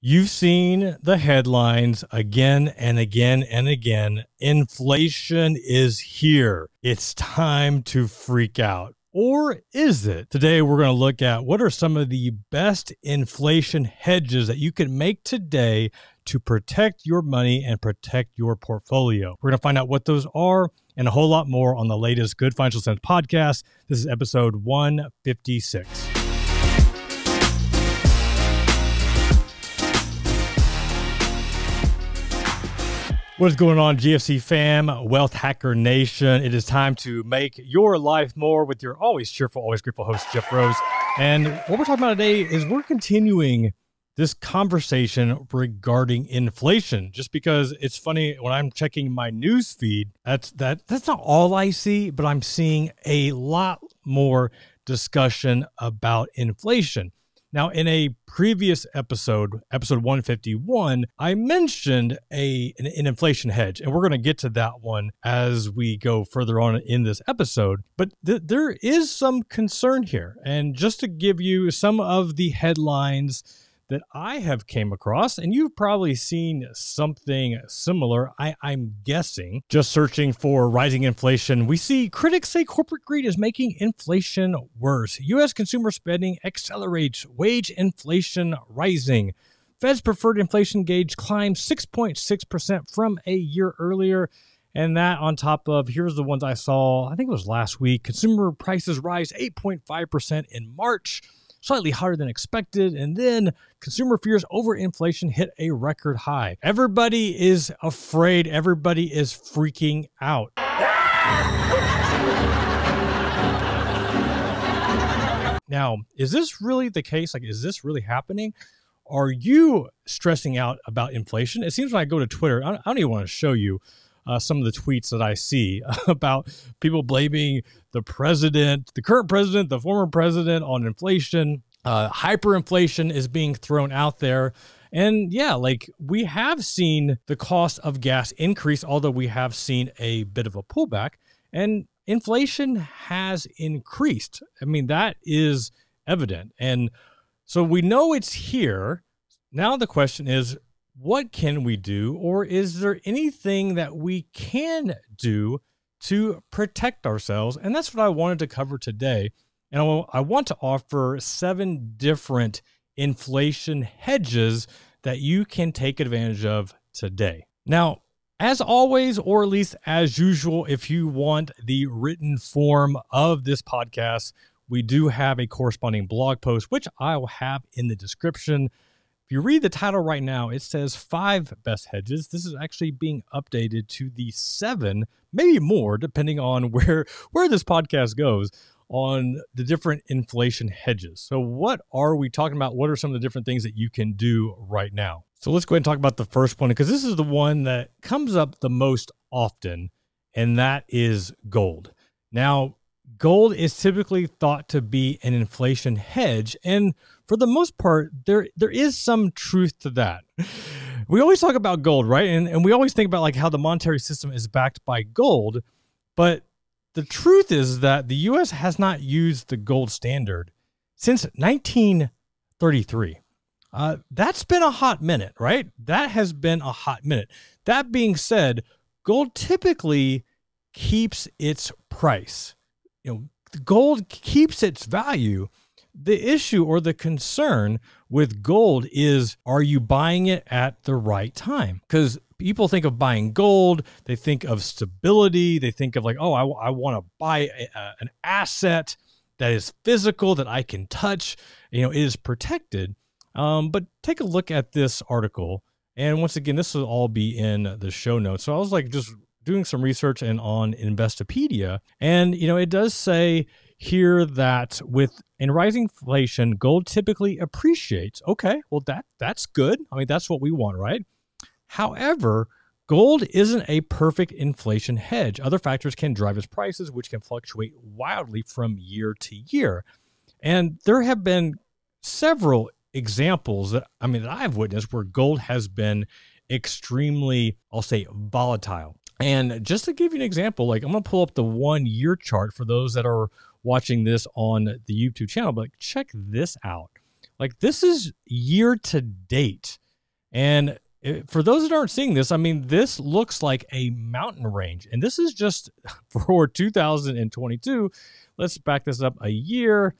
You've seen the headlines again and again and again. Inflation is here. It's time to freak out. Or is it? Today, we're going to look at what are some of the best inflation hedges that you can make today to protect your money and protect your portfolio. We're going to find out what those are and a whole lot more on the latest Good Financial Sense podcast. This is episode 156. What is going on, GFC fam, Wealth Hacker Nation? It is time to make your life more with your always cheerful, always grateful host, Jeff Rose. And what we're talking about today is we're continuing this conversation regarding inflation, just because it's funny when I'm checking my news feed, that's not all I see, but I'm seeing a lot more discussion about inflation. Now, in a previous episode, episode 151, I mentioned an inflation hedge, and we're going to get to that one as we go further on in this episode. But there is some concern here. And just to give you some of the headlines that I have came across, and you've probably seen something similar, I'm guessing, just searching for rising inflation. We see critics say corporate greed is making inflation worse. U.S. consumer spending accelerates, wage inflation rising. Fed's preferred inflation gauge climbs 6.6% from a year earlier. And that on top of, here's the ones I saw, I think it was last week, consumer prices rise 8.5% in March. Slightly hotter than expected. And then consumer fears over inflation hit a record high. Everybody is afraid. Everybody is freaking out. Now, is this really the case? Like, is this really happening? Are you stressing out about inflation? It seems when I go to Twitter, I don't even want to show you some of the tweets that I see about people blaming the president, the current president, the former president on inflation. Hyperinflation is being thrown out there. And yeah, like we have seen the cost of gas increase, although we have seen a bit of a pullback, and inflation has increased. I mean, that is evident. And so we know it's here. Now the question is, what can we do, or is there anything that we can do to protect ourselves? And that's what I wanted to cover today. And I want to offer 7 different inflation hedges that you can take advantage of today. Now, as always, or at least as usual, if you want the written form of this podcast, we do have a corresponding blog post, which I will have in the description. If you read the title right now, it says 5 best hedges. This is actually being updated to the 7, maybe more, depending on where this podcast goes, on the different inflation hedges. So what are we talking about? What are some of the different things that you can do right now? So let's go ahead and talk about the first one, because this is the one that comes up the most often, and that is gold. Now, gold is typically thought to be an inflation hedge, and for the most part, there is some truth to that. We always talk about gold, right? And we always think about like how the monetary system is backed by gold, but the truth is that the U.S. has not used the gold standard since 1933. That's been a hot minute, right? That has been a hot minute. That being said, gold typically keeps its price. You know, gold keeps its value. The issue or the concern with gold is, are you buying it at the right time? Because people think of buying gold, they think of stability, they think of like, oh, I want to buy an asset that is physical, that I can touch, you know, it is protected. But take a look at this article. And once again, this will all be in the show notes. So I was like, just doing some research and on Investopedia. And, you know, it does say here that in rising inflation, gold typically appreciates. Okay, well, that's good. I mean, that's what we want, right? However, gold isn't a perfect inflation hedge. Other factors can drive its prices, which can fluctuate wildly from year to year. And there have been several examples that I've witnessed where gold has been extremely, I'll say, volatile. And just to give you an example, like I'm going to pull up the 1-year chart for those that are watching this on the YouTube channel, but like, check this out. Like this is year to date. And for those that aren't seeing this, I mean, this looks like a mountain range. And this is just for 2022. Let's back this up a year.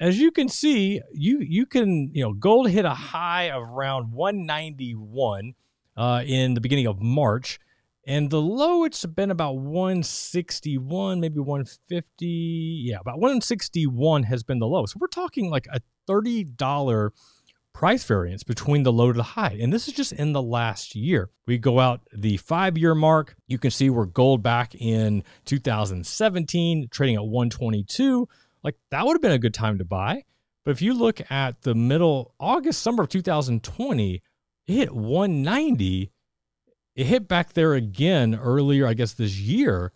As you can see, you can, gold hit a high of around 191 in the beginning of March. And the low, it's been about 161, maybe 150. Yeah, about 161 has been the low. So we're talking like a $30 price variance between the low to the high. And this is just in the last year. We go out the 5-year mark. You can see we're gold back in 2017, trading at 122. Like, that would have been a good time to buy. But if you look at the middle, August, summer of 2020, it hit 190. It hit back there again earlier, I guess, this year.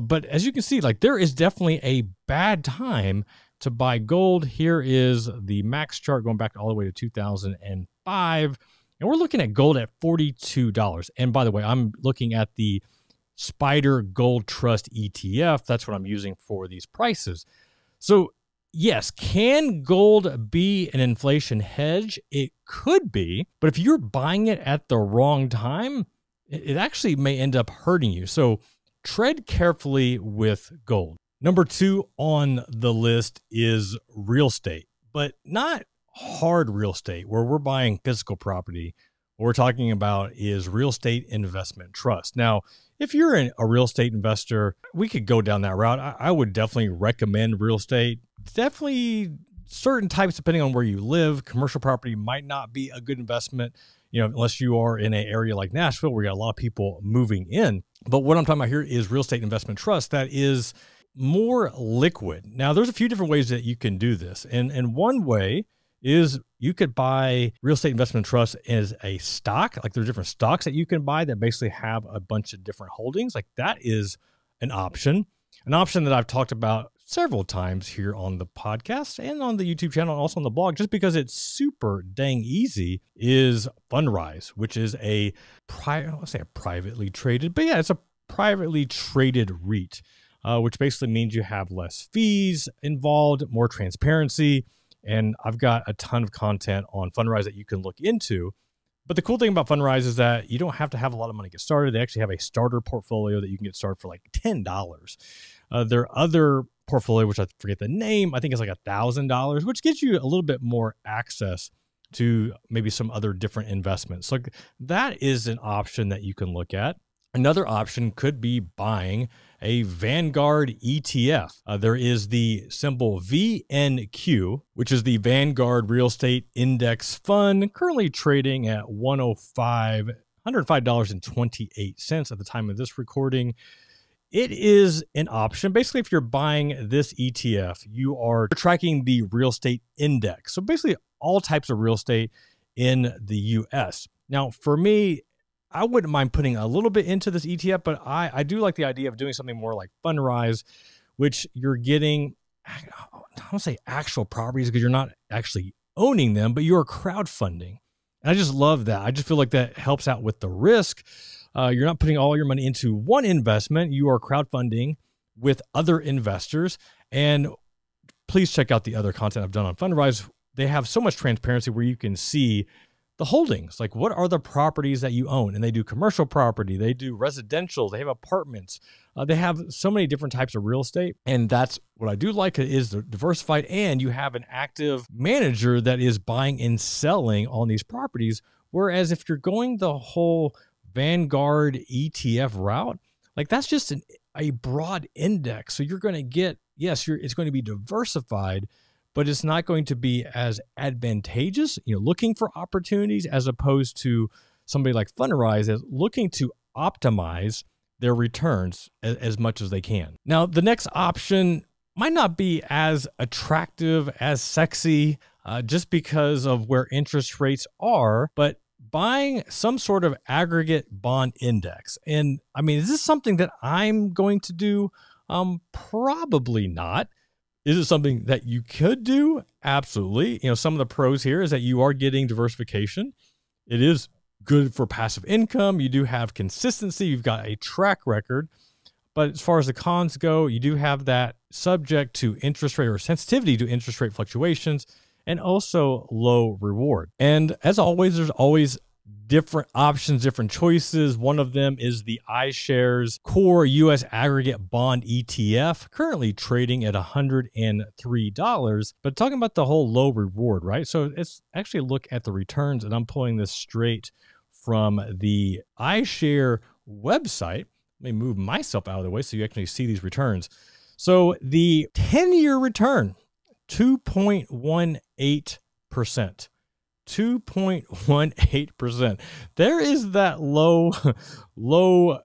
But as you can see, like, there is definitely a bad time to buy gold. Here is the max chart going back all the way to 2005. And we're looking at gold at $42. And by the way, I'm looking at the Spider Gold Trust ETF. That's what I'm using for these prices. So yes, can gold be an inflation hedge? It could be, but if you're buying it at the wrong time, it actually may end up hurting you. So tread carefully with gold. Number two on the list is real estate, but not hard real estate where we're buying physical property. What we're talking about is real estate investment trust. Now, if you're a real estate investor, we could go down that route. I would definitely recommend real estate. Definitely certain types, depending on where you live. Commercial property might not be a good investment, unless you are in an area like Nashville where you got a lot of people moving in. But what I'm talking about here is real estate investment trust that is more liquid. Now, there's a few different ways that you can do this. And one way is you could buy real estate investment trust as a stock. Like, there's different stocks that you can buy that basically have a bunch of different holdings. Like, that is an option that I've talked about several times here on the podcast and on the YouTube channel, and also on the blog, just because it's super dang easy, is Fundrise, which is a privately traded, but yeah, it's a privately traded REIT, which basically means you have less fees involved, more transparency. And I've got a ton of content on Fundrise that you can look into. But the cool thing about Fundrise is that you don't have to have a lot of money to get started. They actually have a starter portfolio that you can get started for like $10. Their other portfolio, which I forget the name, I think it's like $1,000, which gives you a little bit more access to maybe some other different investments. So that is an option that you can look at. Another option could be buying a Vanguard ETF. There is the symbol VNQ, which is the Vanguard Real Estate Index Fund, currently trading at $105.28 at the time of this recording. It is an option. Basically, if you're buying this ETF, you are tracking the real estate index. So basically all types of real estate in the US. Now, for me, I wouldn't mind putting a little bit into this ETF, but I do like the idea of doing something more like Fundrise, which you're getting, I don't say actual properties because you're not actually owning them, but you're crowdfunding. And I just love that. I just feel like that helps out with the risk. You're not putting all your money into one investment. You are crowdfunding with other investors. And please check out the other content I've done on Fundrise. They have so much transparency where you can see the holdings, like what are the properties that you own? And they do commercial property, they do residential, they have apartments, they have so many different types of real estate. And that's what I do like, is they're diversified and you have an active manager that is buying and selling on these properties. Whereas if you're going the whole Vanguard ETF route, like that's just a broad index. So you're going to get, yes, it's going to be diversified, but it's not going to be as advantageous, looking for opportunities as opposed to somebody like Fundrise is looking to optimize their returns as much as they can. Now, the next option might not be as attractive, as sexy, just because of where interest rates are, but buying some sort of aggregate bond index. And I mean, is this something that I'm going to do? Probably not. Is it something that you could do? Absolutely. Some of the pros here is that you are getting diversification. It is good for passive income. You do have consistency. You've got a track record. But as far as the cons go, you do have that subject to interest rate or sensitivity to interest rate fluctuations and also low reward. And as always, there's always different options, different choices. One of them is the iShares Core US Aggregate Bond ETF, currently trading at $103. But talking about the whole low reward, right? So it's actually look at the returns, and I'm pulling this straight from the iShare website. Let me move myself out of the way so you actually see these returns. So the 10-year return, 2.18%. 2.18%. There is that low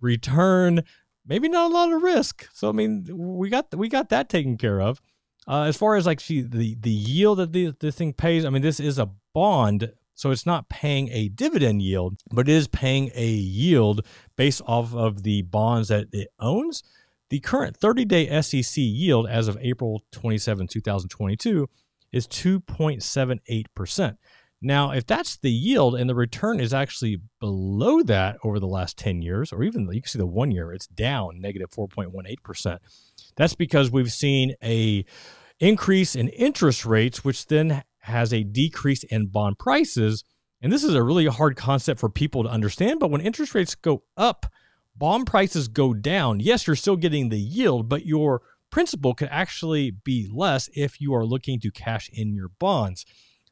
return. Maybe not a lot of risk. So I mean, we got that taken care of. As far as like the yield that the thing pays, I mean, this is a bond, so it's not paying a dividend yield, but it is paying a yield based off of the bonds that it owns. The current 30-day SEC yield as of April 27, 2022 is 2.78%. Now, if that's the yield and the return is actually below that over the last 10 years, or even you can see the 1 year, it's down negative 4.18%. That's because we've seen an increase in interest rates, which then has a decrease in bond prices. And this is a really hard concept for people to understand, but when interest rates go up, bond prices go down. Yes, you're still getting the yield, but your principal could actually be less if you are looking to cash in your bonds.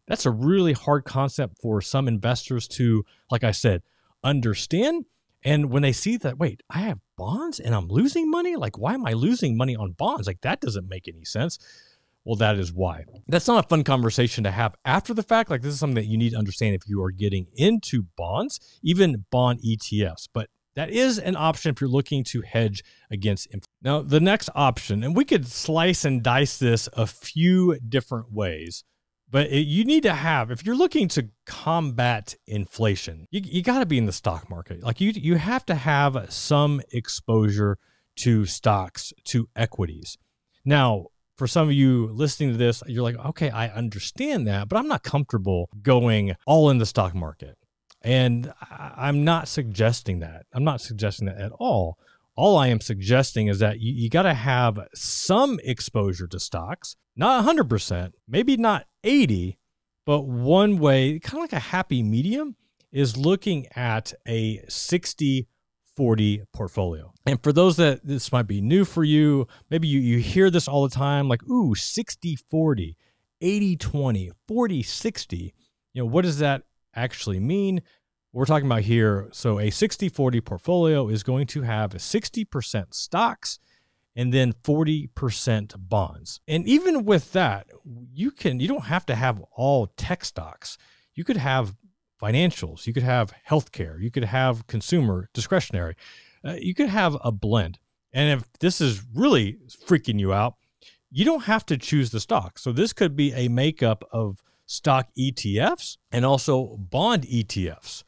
That's a really hard concept for some investors to, like I said, understand. And when they see that, wait, I have bonds and I'm losing money? Like, why am I losing money on bonds? Like, that doesn't make any sense. Well, that is why. That's not a fun conversation to have after the fact. Like, this is something that you need to understand if you are getting into bonds, even bond ETFs. But that is an option if you're looking to hedge against inflation. Now, the next option, and we could slice and dice this a few different ways, but you need to have, if you're looking to combat inflation, you got to be in the stock market. Like you have to have some exposure to stocks, to equities. Now, for some of you listening to this, you're like, okay, I understand that, but I'm not comfortable going all in the stock market. And I'm not suggesting that. I'm not suggesting that at all. All I am suggesting is that you got to have some exposure to stocks, not 100%, maybe not 80%, but one way, kind of like a happy medium, is looking at a 60-40 portfolio. And for those that this might be new for you, maybe you hear this all the time, like, ooh, 60-40, 80-20, 40-60. You know, what does that actually mean? We're talking about here, so a 60-40 portfolio is going to have 60% stocks and then 40% bonds. And even with that, you don't have to have all tech stocks. You could have financials, you could have healthcare, you could have consumer discretionary, you could have a blend. And if this is really freaking you out, you don't have to choose the stock. So this could be a makeup of stock ETFs and also bond ETFs.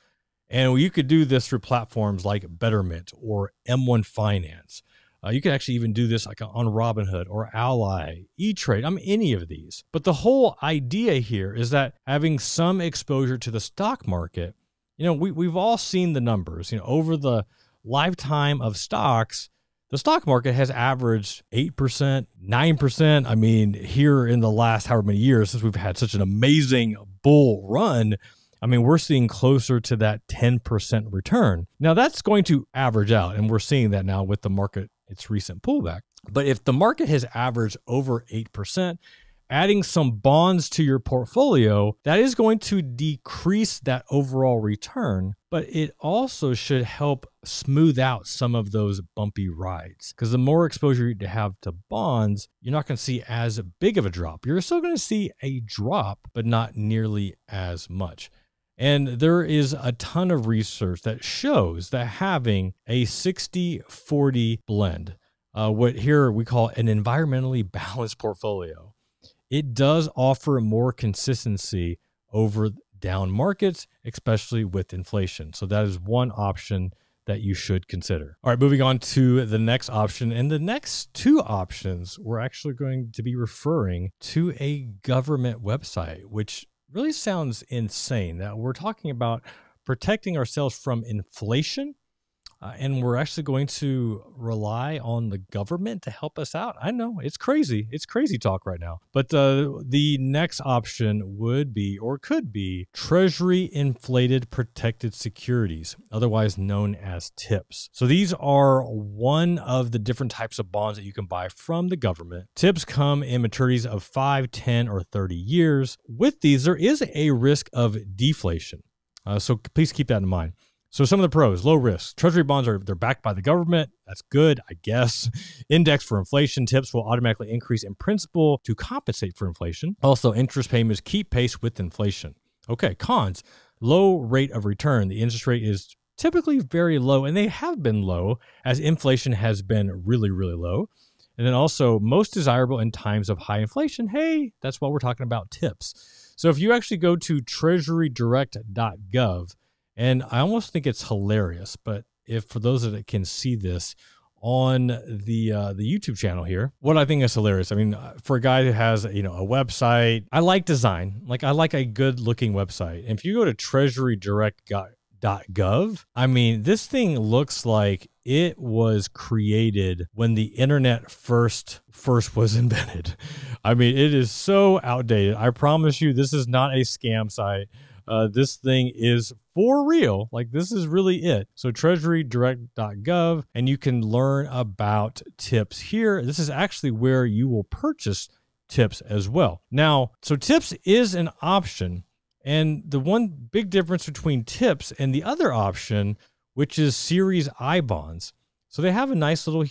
And you could do this through platforms like Betterment or M1 Finance. You could actually even do this like on Robinhood or Ally, E-Trade, I mean, any of these. But the whole idea here is that having some exposure to the stock market, you know, we've all seen the numbers, you know, over the lifetime of stocks, the stock market has averaged 8%, 9%. I mean, here in the last however many years, since we've had such an amazing bull run, I mean, we're seeing closer to that 10% return. Now, that's going to average out, and we're seeing that now with the market, its recent pullback. But if the market has averaged over 8%, adding some bonds to your portfolio, that is going to decrease that overall return, but it also should help smooth out some of those bumpy rides. Because the more exposure you have to bonds, you're not going to see as big of a drop. You're still going to see a drop, but not nearly as much. And there is a ton of research that shows that having a 60-40 blend, what here we call an environmentally balanced portfolio, it does offer more consistency over down markets, especially with inflation. So that is one option that you should consider. All right, moving on to the next option. And the next two options, we're actually going to be referring to a government website, which really sounds insane that we're talking about protecting ourselves from inflation And we're actually going to rely on the government to help us out. I know it's crazy. It's crazy talk right now. But the next option would be or could be Treasury Inflated Protected Securities, otherwise known as TIPS. So these are one of the different types of bonds that you can buy from the government. TIPS come in maturities of 5, 10, or 30 years. With these, there is a risk of deflation. So please keep that in mind. So some of the pros: low risk. Treasury bonds are, they're backed by the government. That's good, I guess. Index for inflation. TIPS will automatically increase in principal to compensate for inflation. Also, interest payments keep pace with inflation. Okay, cons. Low rate of return. The interest rate is typically very low, and they have been low as inflation has been really, really low. And then also most desirable in times of high inflation. Hey, that's why we're talking about TIPS. So if you actually go to treasurydirect.gov, and I almost think it's hilarious, but if for those that can see this on the YouTube channel here, what I think is hilarious. I mean, for a guy that has, you know, a website, I like design. Like, I like a good looking website. And if you go to treasurydirect.gov, I mean, this thing looks like it was created when the internet first was invented. I mean, it is so outdated. I promise you, this is not a scam site. This thing is for real. Like, this is really it. So treasurydirect.gov, and you can learn about TIPS here. This is actually where you will purchase TIPS as well. Now, so TIPS is an option. And the one big difference between TIPS and the other option, which is Series I bonds. So they have a nice little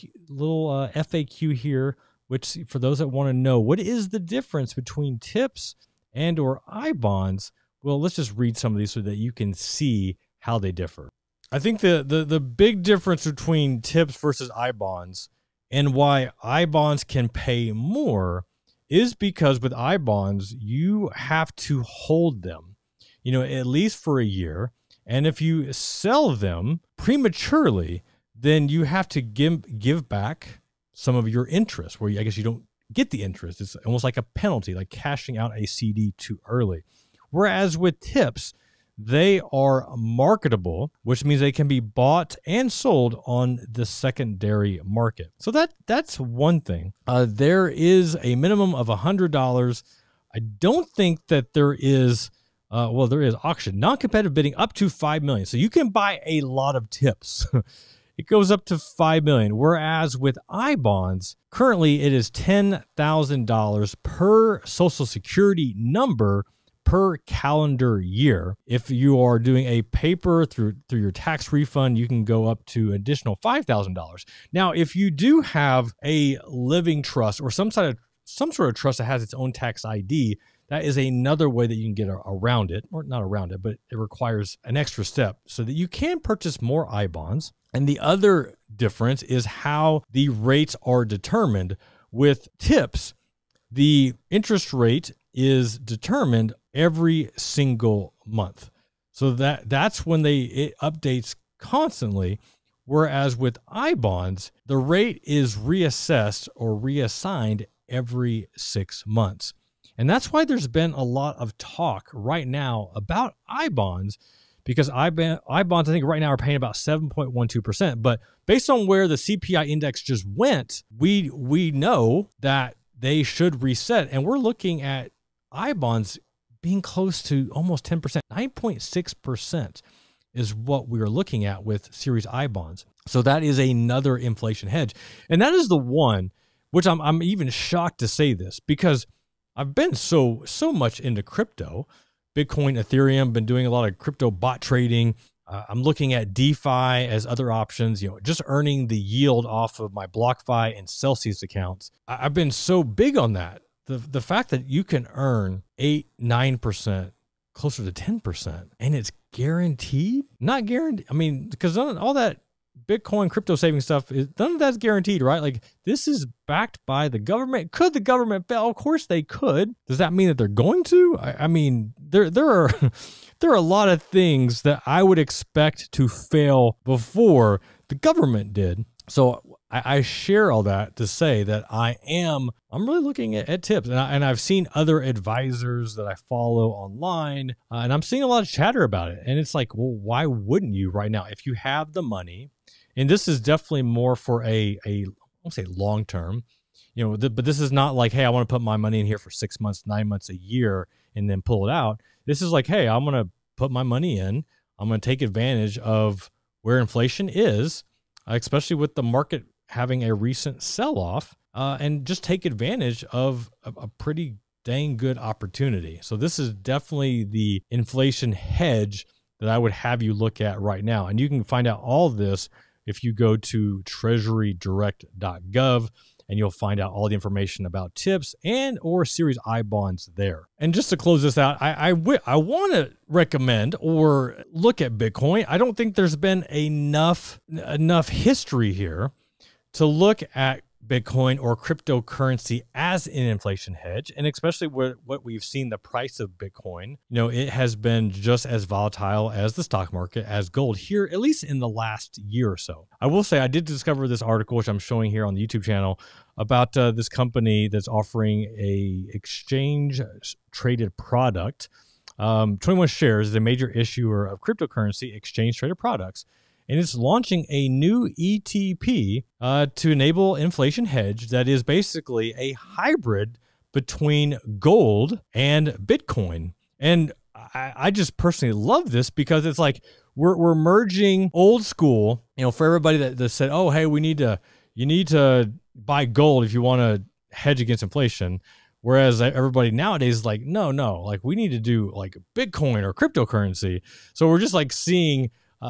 FAQ here, which for those that want to know, what is the difference between TIPS and or I bonds? Well, let's just read some of these so that you can see how they differ. I think the big difference between TIPS versus I-bonds and why I-bonds can pay more is because with I-bonds, you have to hold them, you know, at least for a year. And if you sell them prematurely, then you have to give back some of your interest, where I guess you don't get the interest. It's almost like a penalty, like cashing out a CD too early. Whereas with TIPS, they are marketable, which means they can be bought and sold on the secondary market. So that's one thing. There is a minimum of $100. I don't think that there is, well, there is auction, non-competitive bidding up to $5 million. So you can buy a lot of TIPS. It goes up to $5 million, whereas with I-bonds, currently it is $10,000 per Social Security number per calendar year. If you are doing a paper through your tax refund, you can go up to additional $5,000. Now, if you do have a living trust or some sort of trust that has its own tax ID, that is another way that you can get around it, or not around it, but it requires an extra step so that you can purchase more I-bonds. And the other difference is how the rates are determined. With TIPS, the interest rate is determined every single month. So that's when it updates constantly. Whereas with I-bonds, the rate is reassessed or reassigned every 6 months. And that's why there's been a lot of talk right now about I-bonds, because I-bonds, I think right now are paying about 7.12%. But based on where the CPI index just went, we know that they should reset. And we're looking at I-bonds being close to almost 10%, 9.6% is what we are looking at with Series I bonds. So that is another inflation hedge. And that is the one, which I'm even shocked to say this, because I've been so much into crypto, Bitcoin, Ethereum, been doing a lot of crypto bot trading. I'm looking at DeFi as other options, you know, just earning the yield off of my BlockFi and Celsius accounts. I've been so big on that. The fact that you can earn 8, 9%, closer to 10%, and it's guaranteed? Not guaranteed. I mean, because all that Bitcoin crypto saving stuff, none of that's guaranteed, right? Like, this is backed by the government. Could the government fail? Of course they could. Does that mean that they're going to? I mean, there are a lot of things that I would expect to fail before the government did. So I share all that to say that I'm really looking at TIPS, and I've seen other advisors that I follow online, and I'm seeing a lot of chatter about it. And it's like, well, why wouldn't you right now? If you have the money And this is definitely more for a I won't say long term, you know, but this is not like, hey, I want to put my money in here for 6 months, 9 months, a year, and then pull it out. This is like, hey, I'm going to put my money in. I'm going to take advantage of where inflation is, especially with the market having a recent sell-off, and just take advantage of a pretty dang good opportunity. So this is definitely the inflation hedge that I would have you look at right now. And you can find out all this if you go to treasurydirect.gov, and you'll find out all the information about TIPS and or Series I bonds there. And just to close this out, I want to recommend or look at Bitcoin. I don't think there's been enough history here to look at Bitcoin or cryptocurrency as an inflation hedge, and especially with what we've seen, the price of Bitcoin, you know, it has been just as volatile as the stock market, as gold here, at least in the last year or so. I will say I did discover this article, which I'm showing here on the YouTube channel, about this company that's offering a exchange traded product. 21Shares is a major issuer of cryptocurrency exchange traded products. And it's launching a new ETP to enable inflation hedge that is basically a hybrid between gold and Bitcoin. And I just personally love this because it's like we're merging old school, you know, for everybody that said, oh, hey, you need to buy gold if you want to hedge against inflation. Whereas everybody nowadays is like, no, like we need to do like Bitcoin or cryptocurrency. So we're just like seeing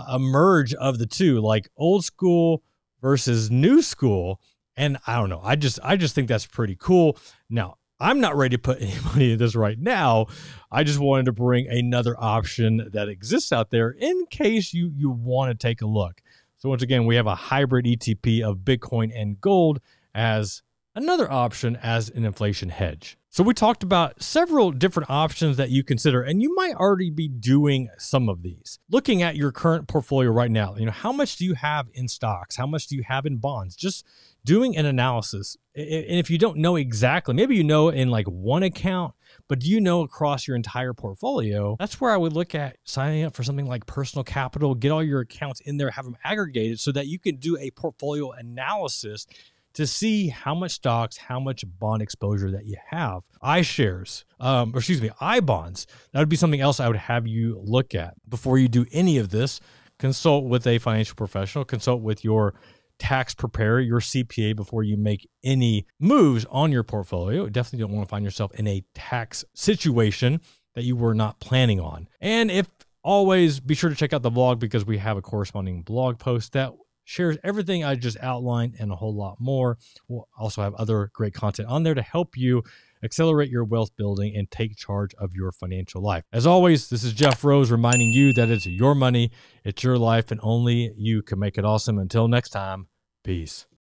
a merge of the two, like old school versus new school. And I don't know, I just think that's pretty cool. Now, I'm not ready to put any money in this right now. I just wanted to bring another option that exists out there in case you want to take a look. So once again, we have a hybrid ETP of Bitcoin and gold as another option as an inflation hedge. So we talked about several different options that you consider, and you might already be doing some of these. Looking at your current portfolio right now, you know, how much do you have in stocks? How much do you have in bonds? Just doing an analysis. And if you don't know exactly, maybe you know in like one account, but do you know across your entire portfolio? That's where I would look at signing up for something like Personal Capital, get all your accounts in there, have them aggregated so that you can do a portfolio analysis to see how much stocks, how much bond exposure that you have. iShares, iBonds, that would be something else I would have you look at. Before you do any of this, consult with a financial professional, consult with your tax preparer, your CPA, before you make any moves on your portfolio. You definitely don't want to find yourself in a tax situation that you were not planning on. And if always, be sure to check out the blog because we have a corresponding blog post that shares everything I just outlined and a whole lot more. We'll also have other great content on there to help you accelerate your wealth building and take charge of your financial life. As always, this is Jeff Rose reminding you that it's your money, it's your life, and only you can make it awesome. Until next time, peace.